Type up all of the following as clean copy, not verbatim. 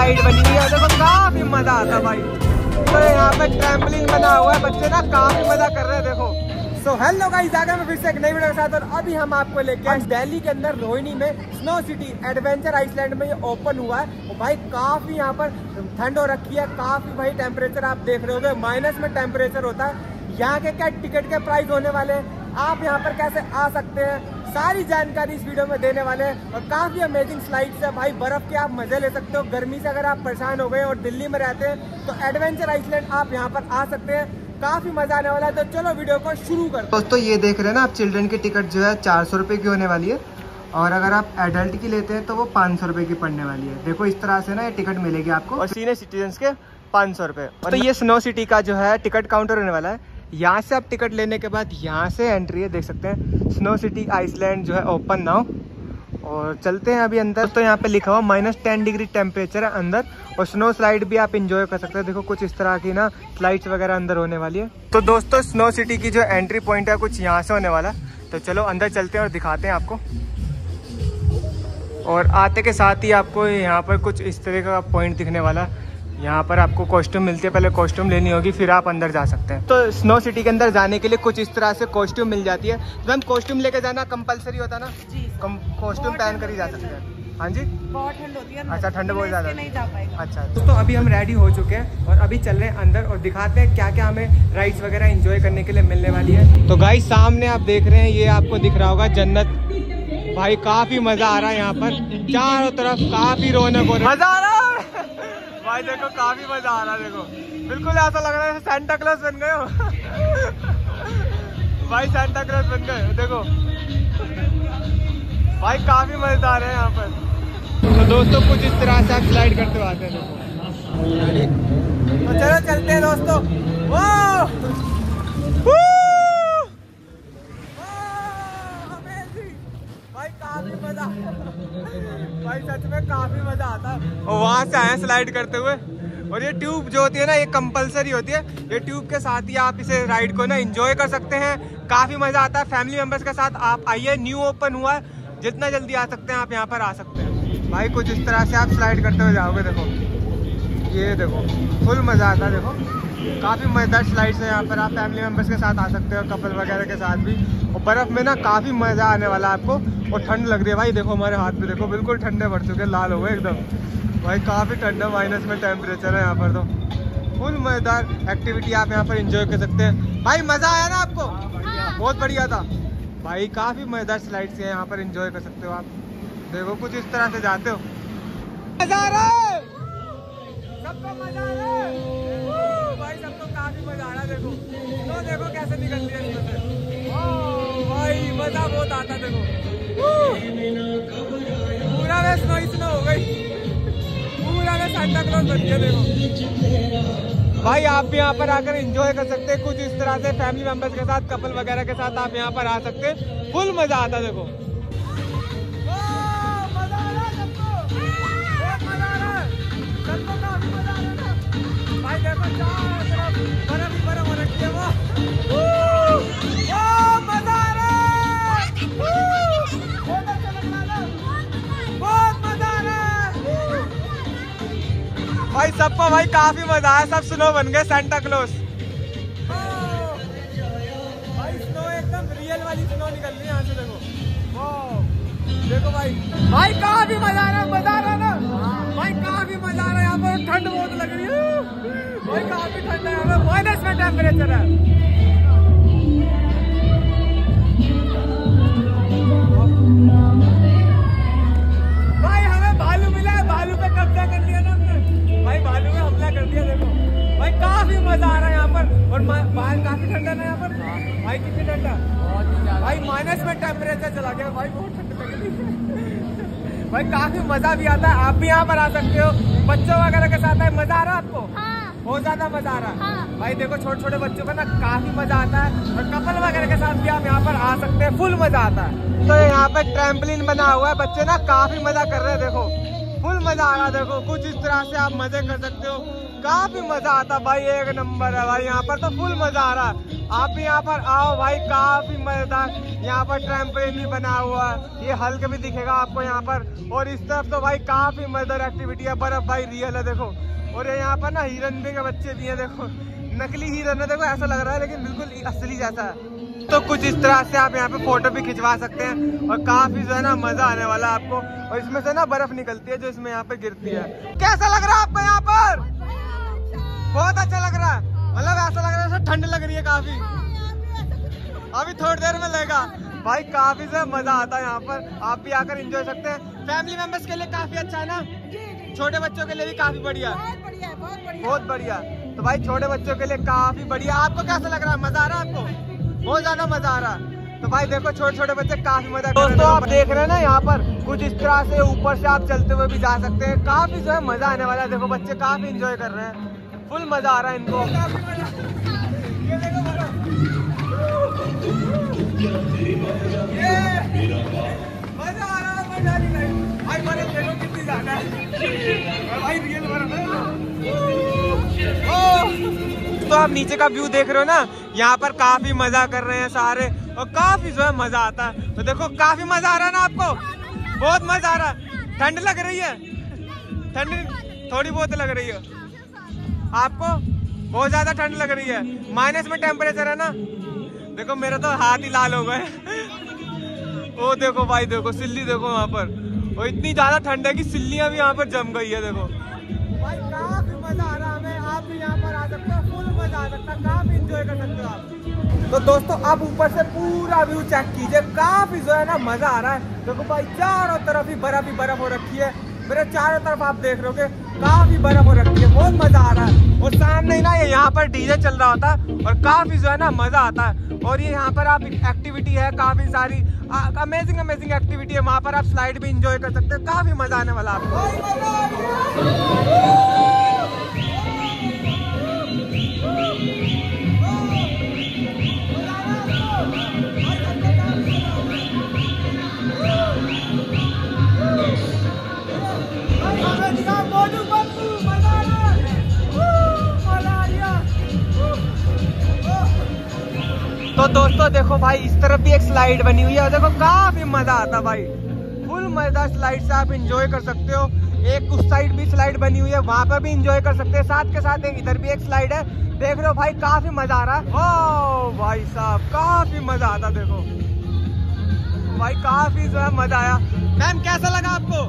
Ride बनी हुई है, देखो काफी मजा आता है भाई। तो यहाँ पे ट्रैम्पलिंग बना हुआ है, बच्चे ना काफी मजा कर रहे हैं देखो। सो हेलो गाइस, आगे मैं फिर से एक नई वीडियो के साथ और अभी हम आपको लेके आए दिल्ली के अंदर रोहिणी में स्नो सिटी एडवेंचर आइसलैंड में ये ओपन हुआ है। और भाई काफ़ी यहाँ पर ठंड हो रखी है, काफ़ी भाई टेम्परेचर आप देख रहे होंगे माइनस में टेम्परेचर होता है। यहाँ के क्या टिकट के प्राइस होने वाले हैं, आप यहाँ पर कैसे आ सकते हैं, सारी जानकारी इस वीडियो में देने वाले हैं। और काफ़ी अमेजिंग स्लाइड्स है भाई, बर्फ़ के आप मज़े ले सकते हो। गर्मी से अगर आप परेशान हो गए और दिल्ली में रहते हैं तो एडवेंचर आइसलैंड आप यहाँ पर आ सकते हैं, काफी मजा आने वाला है। तो चलो वीडियो को शुरू कर। दोस्तों ये देख रहे हैं ना आप, चिल्ड्रन की टिकट जो है 400 रुपये की होने वाली है और अगर आप एडल्ट की लेते हैं तो वो 500 रुपये की पड़ने वाली है। देखो इस तरह से ना ये टिकट मिलेगी आपको और सीनियर सिटीजन के 500 रुपये। और तो ये स्नो सिटी का जो है टिकट काउंटर होने वाला है, यहाँ से आप टिकट लेने के बाद यहाँ से एंट्री है, देख सकते हैं स्नो सिटी आइसलैंड जो है ओपन नाउ। और चलते हैं अभी अंदर। तो यहाँ पे लिखा हुआ -10 डिग्री टेम्परेचर है अंदर और स्नो स्लाइड भी आप इंजॉय कर सकते हैं। देखो कुछ इस तरह की ना स्लाइड्स वगैरह अंदर होने वाली है। तो दोस्तों स्नो सिटी की जो एंट्री पॉइंट है कुछ यहाँ से होने वाला, तो चलो अंदर चलते हैं और दिखाते हैं आपको। और आते के साथ ही आपको यहाँ पर कुछ इस तरह का पॉइंट दिखने वाला, यहाँ पर आपको कॉस्ट्यूम मिलती है, पहले कॉस्ट्यूम लेनी होगी फिर आप अंदर जा सकते हैं। तो स्नो सिटी के अंदर जाने के लिए कुछ इस तरह से कॉस्ट्यूम मिल जाती है। तो हम कॉस्ट्यूम लेके जाना कंपलसरी होता है ना, कॉस्ट्यूम पहन कर ही जा सकते हैं। हाँ जी बहुत ठंड होती है। अच्छा ठंड बहुत ज़्यादा नहीं जा पाएगा। अच्छा तो अभी हम रेडी हो चुके हैं और अभी चल रहे हैं अंदर और दिखाते हैं क्या क्या हमें राइड्स वगैरह एंजॉय करने के लिए मिलने वाली है। तो गाइस सामने आप देख रहे हैं, ये आपको दिख रहा होगा जन्नत, भाई काफ़ी मज़ा आ रहा है यहाँ पर, चारों तरफ काफ़ी रौनक हो रही है, मज़ा आ रहा है भाई। देखो काफी मजा आ रहा है, देखो बिल्कुल ऐसा लग रहा है सांता क्लॉज बन गए हो भाई, सांता क्लॉज बन गए हो देखो भाई, काफी मजेदार है यहाँ पर। तो दोस्तों कुछ इस तरह से आप स्लाइड करते हुए आते हैं देखो। तो चलो चलते हैं दोस्तों। भाई सच में काफी मजा आता है। और वहाँ से आए स्लाइड करते हुए, और ये ट्यूब जो होती है ना ये कंपलसरी होती है, ये ट्यूब के साथ ही आप इसे राइड को ना एंजॉय कर सकते हैं, काफी मजा आता है। फैमिली मेंबर्स के साथ आप आइए, न्यू ओपन हुआ है, जितना जल्दी आ सकते हैं आप यहाँ पर आ सकते हैं। भाई कुछ इस तरह से आप स्लाइड करते हुए जाओगे, देखो ये देखो फुल मजा आता है, देखो काफ़ी मज़ेदार स्लाइड्स है यहाँ पर। आप फैमिली मेम्बर्स के साथ आ सकते हो, कपल वगैरह के साथ भी। और बर्फ़ में ना काफ़ी मज़ा आने वाला है आपको। और ठंड लग रही है भाई, देखो हमारे हाथ पे देखो बिल्कुल ठंडे पड़ चुके हैं, लाल हो गए एकदम भाई, काफ़ी ठंडा माइनस में टेम्परेचर है यहाँ पर। तो फुल मज़ेदार एक्टिविटी आप यहाँ पर इंजॉय कर सकते हैं। भाई मज़ा आया ना आपको? बहुत बढ़िया था भाई, काफ़ी मज़ेदार स्लाइड्स हैं यहाँ पर, इंजॉय कर सकते हो आप। देखो कुछ इस तरह से जाते हो, मज़ा आ रहा है सबको, मज़ा आ रहा है भाई सबको, काफी मजा आ रहा है देखो। तो देखो कैसे निकलती है इसमें से, भाई मजा बहुत आता है देखो, पूरा में स्नो ही स्नो हो गई, पूरा में सांता क्लॉज बन गया देखो। भाई आप भी यहाँ पर आकर एंजॉय कर सकते हैं, कुछ इस तरह से फैमिली मेंबर्स के साथ, कपल वगैरह के साथ आप यहाँ पर आ सकते हैं, फुल मजा आता है देखो। भाई सबको भाई काफी मजा आया, सब स्नो बन गए सांता क्लॉज। भाई स्नो एकदम रियल वाली स्नो निकल रही है यहाँ से देखो, देखो भाई, भाई काफी मजा आ रहा है, मजा आ रहा है ना भाई, काफी मजा आ रहा है यहाँ पर। ठंड बहुत लग रही है भाई, काफी ठंड है यहाँ पर, माइनस में टेम्परेचर है। भाई हमें भालू मिला है, भालू पे कब्जा कर लिया ना हमने भाई, भालू पे हमला कर दिया देखो। भाई काफी मजा आ रहा है यहाँ पर, और बाहर काफी ठंडा ना यहाँ पर भाई, कितनी ठंडा भाई, माइनस में टेम्परेचर चला गया भाई, बहुत ठंड लग रही है भाई, काफी मजा भी आता है। आप भी यहाँ पर आ सकते हो, बच्चों वगैरह के साथ है, मजा आ रहा है आपको? बहुत ज्यादा मजा आ रहा है भाई, देखो छोटे छोटे बच्चों का ना काफी मजा आता है, और कपल वगैरह के साथ भी आप यहाँ पर आ सकते हैं, फुल मजा आता है। तो यहाँ पर ट्रैम्पलिन बना हुआ है, बच्चे ना काफी मजा कर रहे हैं देखो, फुल मजा आ रहा। देखो कुछ इस तरह से आप मजे कर सकते हो, काफी मजा आता भाई, एक नंबर है भाई। यहाँ पर तो फुल मजा आ रहा है, आप भी यहाँ पर आओ भाई, काफी मजेदार। यहाँ पर ट्रैम्पोलिन भी बना हुआ है, ये हल्के भी दिखेगा आपको यहाँ पर। और इस तरफ तो भाई काफी मजेदार एक्टिविटी है, बर्फ भाई रियल है देखो। और यहाँ पर ना हिरन भी के बच्चे भी है देखो, नकली हिरन है देखो, ऐसा लग रहा है लेकिन बिल्कुल असली जैसा है। तो कुछ इस तरह से आप यहाँ पे फोटो भी खिंचवा सकते हैं और काफी जो है ना मजा आने वाला है आपको। और इसमें से ना बर्फ निकलती है जो इसमें यहाँ पे गिरती है। कैसा लग रहा है आपको यहाँ पर? बहुत अच्छा लग रहा है, मतलब ऐसा लग रहा है ठंड लग रही है काफी, अभी थोड़ी देर में लगेगा भाई। काफी जो मजा आता है यहाँ पर, आप भी आकर इंजॉय सकते हैं। फैमिली मेंबर्स के लिए काफी अच्छा है ना, छोटे बच्चों के लिए भी काफी बढ़िया, बहुत बढ़िया। तो भाई छोटे बच्चों के लिए काफी बढ़िया। आपको कैसा लग रहा है, मजा आ रहा है आपको? बहुत ज्यादा मजा आ रहा है। तो भाई देखो छोटे छोटे बच्चे काफी मजा। दोस्तों आप देख रहे हैं ना, यहाँ पर कुछ इस तरह से ऊपर से आप चलते हुए भी जा सकते हैं, काफी जो है मजा आने वाला है। देखो बच्चे काफी एंजॉय कर रहे हैं, फुल मजा आ रहा है इनको। तो आप नीचे का व्यू देख रहे हो ना, यहाँ पर काफी मजा कर रहे हैं सारे और काफी जो है मजा आता है। तो देखो काफी मजा आ रहा है ना आपको, बहुत मजा आ रहा है। ठंड लग रही है, ठंड थोड़ी बहुत लग रही है आपको, बहुत ज्यादा ठंड लग रही है, माइनस में टेम्परेचर है ना। देखो मेरा तो हाथ ही लाल हो गए। ओ देखो भाई, देखो सिल्ली देखो वहाँ पर, और इतनी ज्यादा ठंड है कि सिल्लियाँ भी यहाँ पर जम गई है। देखो भाई काफी मजा आ रहा है हमें, आप भी यहाँ पर आ सकते हो, फुल मजा आ सकता है, काफी एंजॉय कर सकते हो आप। तो दोस्तों आप ऊपर से पूरा व्यू चेक कीजिए, काफी जो है ना मजा आ रहा है। देखो भाई चारों तरफ ही बर्फ हो रखी है, मेरे चारों तरफ आप देख रहे हो काफी बर्फ हो रखी है, बहुत मजा आ रहा है। और सामने ही ना ये यहाँ पर डीजे चल रहा होता है और काफी जो है ना मजा आता है। और ये यहाँ पर आप एक्टिविटी है, काफी सारी अमेजिंग अमेजिंग एक्टिविटी है, वहाँ पर आप स्लाइड भी एंजॉय कर सकते हैं, काफी मजा आने वाला आपको। तो दोस्तों देखो भाई इस तरफ भी एक स्लाइड बनी हुई है, देखो काफी मजा आता भाई, फुल मजा। स्लाइड से आप एंजॉय कर सकते हो, एक उस साइड भी स्लाइड बनी हुई है, वहाँ पर भी एंजॉय कर सकते हैं, साथ के साथ इधर भी एक स्लाइड है। देख रहे हो भाई काफी मजा आ रहा है। वाह भाई साहब काफी मजा आता, देखो भाई काफी जो है मजा आया। मैम कैसा लगा आपको?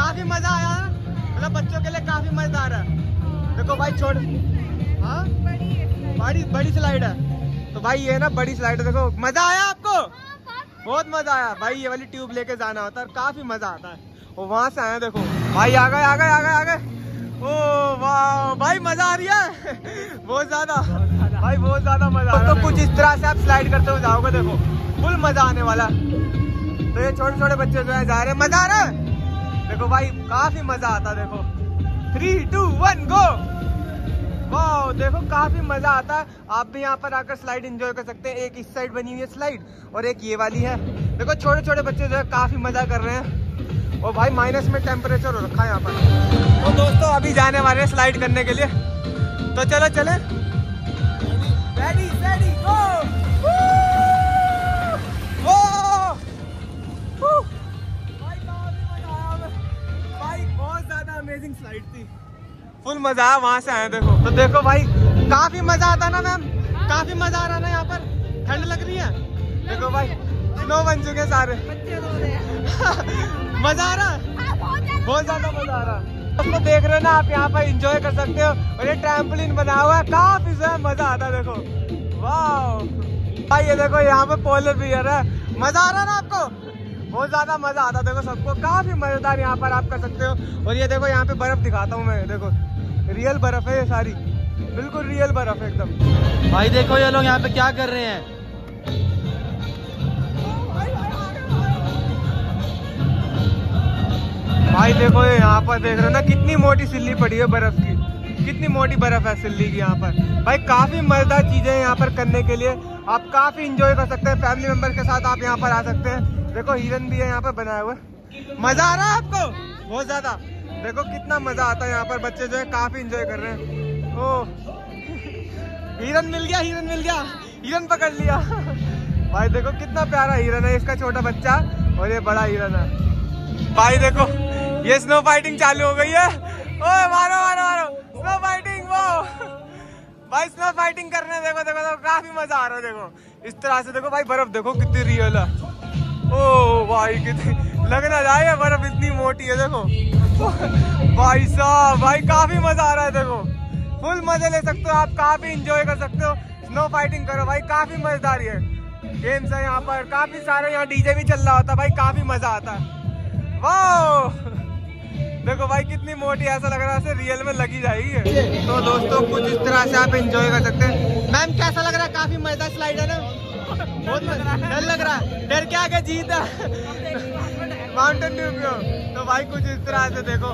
काफी मजा आया, मतलब बच्चों के लिए काफी मजा आ रहा है। देखो भाई छोड़, हाँ बड़ी स्लाइड है, तो भाई ये ना बड़ी स्लाइड है। देखो मजा आया आपको? बहुत मजा आया भाई, ये वाली ट्यूब लेके जाना होता है और काफी मजा आता है। और वहां से आया देखो भाई, आ गए आ गए आ गए आ गए। ओ वाह भाई मजा आ रही है बहुत ज्यादा भाई, बहुत ज्यादा मजा। तो कुछ इस तरह से आप स्लाइड करते हुए जाओगे, देखो फुल मजा आने वाला। तो ये छोटे छोटे बच्चे जो है जा रहे, मजा आ रहा है। देखो भाई काफी मजा आता, देखो 3 2 1 गो। वाह देखो काफी मजा आता है, आप भी यहाँ पर आकर स्लाइड एंजॉय कर सकते हैं। एक इस साइड बनी हुई है स्लाइड और एक ये वाली है। देखो छोटे छोटे बच्चे जो है काफी मजा कर रहे हैं, और भाई माइनस में टेम्परेचर हो रखा है यहाँ पर। तो दोस्तों अभी जाने वाले हैं स्लाइड करने के लिए, तो चलो चले। Ready ready go. भाई काफी मजा आया भाई, बहुत ज्यादा अमेजिंग स्लाइड थी, फुल मजा आया। वहाँ से आए देखो, तो देखो भाई काफी मजा आता ना मैम, काफी मजा आ रहा ना। यहाँ पर ठंड लग रही है, देखो भाई स्नो बन चुके सारे मजा आ रहा है, बहुत ज्यादा मजा आ रहा है। तो देख रहे हो ना आप, यहाँ पर एंजॉय कर सकते हो। और ये ट्रैम्पोलिन बना हुआ है, काफी जो है मजा आता है। देखो वाह भाई ये देखो यहाँ पर पोलर बियर है, मजा आ रहा ना आपको? बहुत ज्यादा मजा आता देखो सबको, काफी मजेदार यहाँ पर आप कर सकते हो। और ये देखो यहाँ पे बर्फ दिखाता हूँ मैं, देखो रियल बर्फ है ये सारी, बिल्कुल रियल बर्फ है एकदम। भाई देखो ये लोग यहाँ पे क्या कर रहे हैं, भाई देखो ये यहाँ पर देख रहे हो ना कितनी मोटी सिल्ली पड़ी है बर्फ की, कितनी मोटी बर्फ है सिल्ली की यहाँ पर। भाई काफी मजेदार चीजें यहाँ पर करने के लिए, आप काफी इंजॉय कर सकते हैं। फैमिली मेंबर के साथ आप यहाँ पर आ सकते हैं। देखो हिरन भी है यहाँ पर बनाया हुआ, मजा आ रहा है आपको? बहुत ज़्यादा। देखो कितना मज़ा आता है यहाँ पर, बच्चे जो है काफ़ी एंजॉय कर रहे हैं। ओह हिरन मिल गया, हिरन मिल गया, हिरन पकड़ लिया भाई। देखो कितना प्यारा हिरन है, इसका छोटा बच्चा और ये बड़ा हिरन है भाई। देखो ये स्नो फाइटिंग चालू हो गई है। ओए मारो मारो मारो, स्नो फाइटिंग वो भाई, स्नो फाइटिंग करने देखो देखो देखो काफी मजा आ रहा है। देखो इस तरह से देखो भाई, बर्फ देखो कितनी रियल है। ओ भाई कितनी लग ना जाए, बर्फ इतनी मोटी है देखो भाई साहब। भाई काफी मजा आ रहा है, देखो फुल मजे ले सकते हो आप, काफी इंजॉय कर सकते हो। स्नो फाइटिंग करो भाई, काफी मजेदार है। गेम्स है यहाँ पर काफी सारे, यहाँ डीजे भी चल रहा होता है भाई, काफी मजा आता है। वाह देखो भाई कितनी मोटी, ऐसा लग रहा है रियल में लगी जाएगी। तो दोस्तों कुछ इस तरह से आप एंजॉय कर सकते हैं। मैम कैसा लग रहा है? काफी मजेदार स्लाइड है ना? बहुत डर लग रहा है, डर के आगे जीत है माउंटेन ड्यू पे। तो भाई कुछ इस तरह से देखो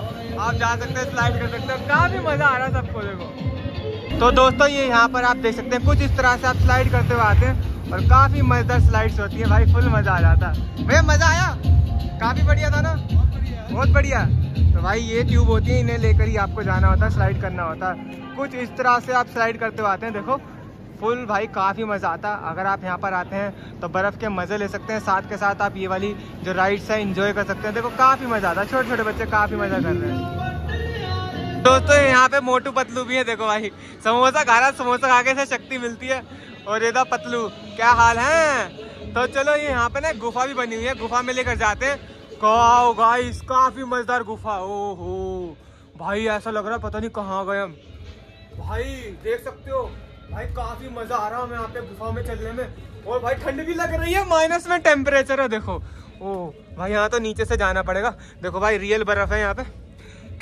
आप जा सकते हैं, स्लाइड कर सकते हैं, काफी मजा आ रहा है सबको। देखो तो दोस्तों ये यहाँ पर आप देख सकते हैं, कुछ इस तरह से आप स्लाइड करते हुए आते हैं और काफी मजेदार स्लाइड्स होती है भाई, फुल मजा आ जाता है। भैया मजा आया? काफी बढ़िया था ना? बहुत बढ़िया। तो भाई ये ट्यूब होती है, इन्हें लेकर ही आपको जाना होता है, स्लाइड करना होता है। कुछ इस तरह से आप स्लाइड करते हुए आते हैं, देखो फुल भाई काफ़ी मज़ा आता है। अगर आप यहाँ पर आते हैं तो बर्फ़ के मज़े ले सकते हैं, साथ के साथ आप ये वाली जो राइड्स है इन्जॉय कर सकते हैं। देखो काफ़ी मज़ा आता है, छोटे छोटे बच्चे काफ़ी मज़ा कर रहे हैं। दोस्तों यहाँ पे मोटू पतलू भी है, देखो भाई समोसा खा रहा, समोसा खा के से शक्ति मिलती है। और ये था पतलू, क्या हाल है। तो चलो ये यहाँ पर ना गुफा भी बनी हुई है, गुफा में लेकर जाते हैं। काओ गाइस काफी मजेदार गुफा। ओहो भाई ऐसा लग रहा है पता नहीं कहाँ गए हम भाई। देख सकते हो भाई काफी मजा आ रहा है यहाँ पे गुफा में चलने में। और भाई ठंड भी लग रही है, माइनस में टेम्परेचर है देखो। ओ भाई यहाँ तो नीचे से जाना पड़ेगा। देखो भाई रियल बर्फ है यहाँ पे,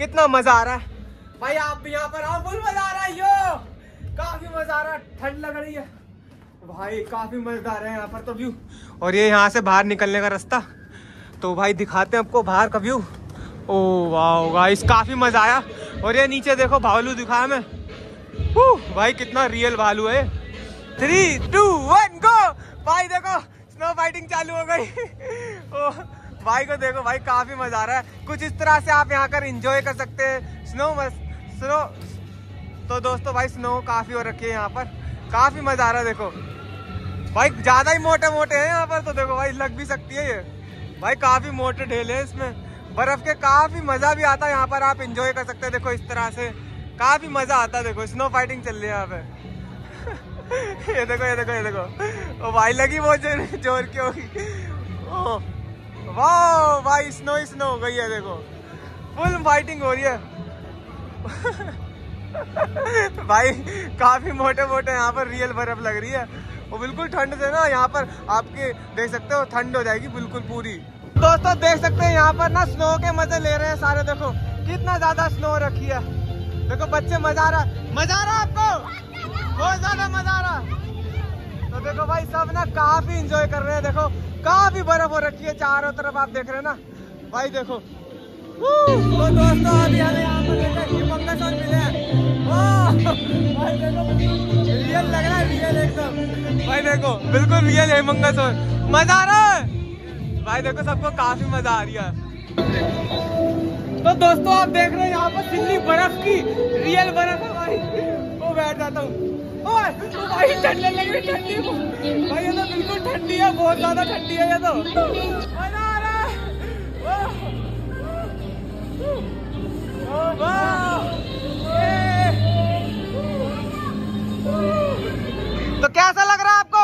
कितना मजा आ रहा है भाई। आप भी यहाँ पर आओ, फुल मजा आ रहा है, यो काफी मजा आ रहा है, ठंड लग रही है भाई, काफी मजेदार है यहाँ पर तो व्यू। और ये यहाँ से बाहर निकलने का रास्ता, तो भाई दिखाते हैं आपको बाहर का व्यू। ओ वाह गाइस काफ़ी मज़ा आया। और ये नीचे देखो भालू दिखाया मैं, भाई कितना रियल भालू है। 3, 2, 1 गो। भाई देखो स्नो फाइटिंग चालू हो गई। ओ भाई को देखो भाई काफ़ी मज़ा आ रहा है। कुछ इस तरह से आप यहाँ कर इंजॉय कर सकते हैं स्नो। तो दोस्तों भाई स्नो काफ़ी हो रखी है यहाँ पर, काफ़ी मज़ा आ रहा है। देखो भाई ज़्यादा ही मोटे मोटे हैं यहाँ पर, तो देखो भाई लग भी सकती है ये भाई, काफ़ी मोटे ढेले हैं इसमें बर्फ़ के, काफ़ी मज़ा भी आता है यहाँ पर। आप एंजॉय कर सकते हैं देखो इस तरह से, काफ़ी मज़ा आता है। देखो स्नो फाइटिंग चल रही है यहाँ पे। ये देखो ये देखो ये देखो, ओ भाई लगी बहुत जोर की होगी। ओ वाह भाई स्नो ही स्नो हो गई है, देखो फुल फाइटिंग हो रही है भाई। काफ़ी मोटे मोटे यहाँ पर रियल बर्फ़ लग रही है। वो बिल्कुल ठंड से ना यहाँ पर आपके देख सकते हो, ठंड हो जाएगी बिल्कुल पूरी। दोस्तों देख सकते हैं यहाँ पर ना स्नो के मजे ले रहे हैं सारे। देखो कितना ज्यादा स्नो रखी है, देखो बच्चे मजा आ रहा है, मजा आ रहा आपको, बहुत ज्यादा मजा आ रहा। तो देखो भाई सब ना काफी इंजॉय कर रहे हैं। देखो काफी बर्फ हो रखी है चारों तरफ, आप देख रहे हैं ना भाई। देखो तो दोस्तों अभी हमें यहाँ पर मिले हैं, रियल लग रहा है, रियल एकदम भाई। देखो बिल्कुल रियल है हेमंगस, और मजा आ रहा है भाई। देखो सबको काफी मजा आ रही है। तो दोस्तों आप देख रहे हैं यहाँ पर सिल्ली बर्फ की, रियल बर्फ है भाई। वो बैठ जाता हूँ भाई, ठंडे लग रही ठंडी भाई, ये तो बिल्कुल ठंडी है, बहुत ज्यादा ठंडी है ये तो। मजा आ रहा है। तो कैसा लग रहा है आपको?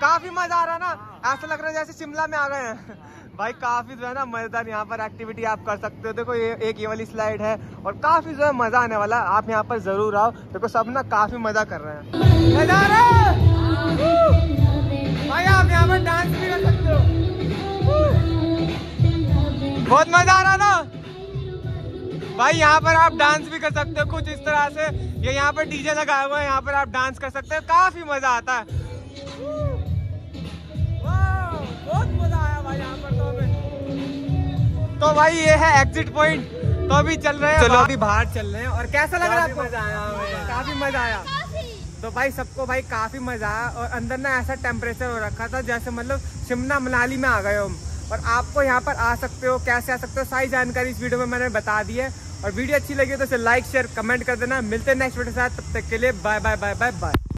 काफी मजा आ रहा है ना, ऐसा लग रहा है जैसे शिमला में आ गए हैं भाई। काफी जो है ना मजेदार यहाँ पर एक्टिविटी आप कर सकते हो। देखो ये एक ये वाली स्लाइड है, और काफी जो है मजा आने वाला, आप यहाँ पर जरूर आओ। देखो सब ना काफी मजा कर रहे हैं, मजा आ रहा है भाई। आप यहाँ पर डांस भी कर सकते हो, बहुत मजा आ रहा है ना भाई। यहाँ पर आप डांस भी कर सकते हो कुछ इस तरह से, ये यहाँ पर डीजे लगाया हुआ है, यहाँ पर आप डांस कर सकते हो, काफी मजा आता है। बहुत मजा आया भाई यहाँ पर तो हमें। तो भाई ये है एग्जिट पॉइंट, तो अभी चल रहे हैं, चलो अभी बाहर चल रहे हैं। और कैसा लग रहा है आपको? मजा आया हमें, काफी मजा आया। तो भाई सबको भाई काफी मजा आया। और अंदर ना ऐसा टेम्परेचर हो रखा था जैसे मतलब शिमला मनाली में आ गए हम और आपको यहाँ पर आ सकते हो, कैसे आ सकते हो, सारी जानकारी इस वीडियो में मैंने बता दी है। और वीडियो अच्छी लगी तो इसे लाइक शेयर कमेंट कर देना। मिलते हैं नेक्स्ट वीडियो के साथ, तब तक के लिए bye bye bye bye bye.